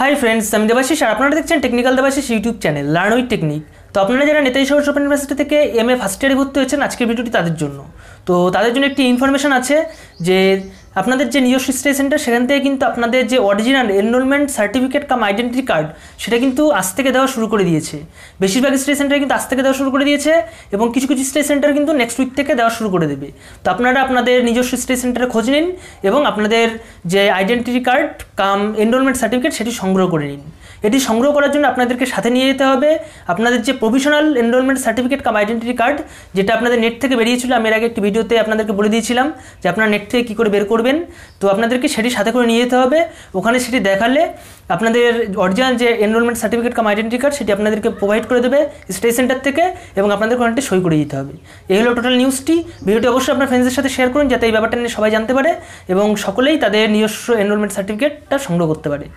Hi friends আমি দেবাশিস আর আপনারা দেখছেন technical Debashis YouTube channel learn with technique. তো আপনারা যারা নেতাজি সুভাষ ওপেন ইউনিভার্সিটি থেকে এমএ ফার্স্ট ইয়ারে ভর্তি হয়েছেন আজকের ভিডিওটি তাদের জন্য। তো তাদের জন্য একটি ইনফরমেশন আছে যে আপনাদের যে নিজস্ব স্টাডি সেন্টার সেখান থেকে কিন্তু আপনাদের যে original enrolment certificate cum identity card সেটা কিন্তু আজ থেকে দেওয়া শুরু করে দিয়েছে। বেশিরভাগ স্টাডি সেন্টারে কিন্তু আজ থেকে দেওয়া শুরু করে দিয়েছে এবং কিছু কিছু স্টাডি সেন্টার কিন্তু নেক্সট উইক থেকে দেওয়া শুরু করে দেবে। তো আপনারা আপনাদের নিজস্ব স্টাডি সেন্টারে খোঁজ নিন এবং আপনাদের যে identity card cum enrolment certificate সেটি সংগ্রহ করে নিন। এটি সংগ্রহ করার জন্য আপনাদেরকে সাথে নিয়ে যেতে হবে আপনাদের যে provisional enrolment certificate cum identity card যেটা আপনাদের নেট থেকে বেরিয়েছিল। আমি এর আগে একটি ভিডিওতে আপনাদেরকে বলে দিয়েছিলাম যে আপনারা নেট থেকে কী করে বের করবেন। তো আপনাদেরকে সেটি সাথে করে নিয়ে যেতে হবে, ওখানে সেটি দেখালে আপনাদের অরিজিনাল যে enrolment certificate cum identity card সেটি আপনাদেরকে প্রোভাইড করে দেবে স্টাডি সেন্টার থেকে এবং আপনাদের ওখানটি সই করে দিতে হবে। এই হলো টোটাল নিউজটি। ভিডিওটি অবশ্যই আপনার ফ্রেন্ডসদের সাথে শেয়ার করুন যাতে এই ব্যাপারটা নিয়ে সবাই জানতে পারে এবং সকলেই তাদের নিজস্ব এনরোলমেন্ট সার্টিফিকেটটা সংগ্রহ করতে পারে।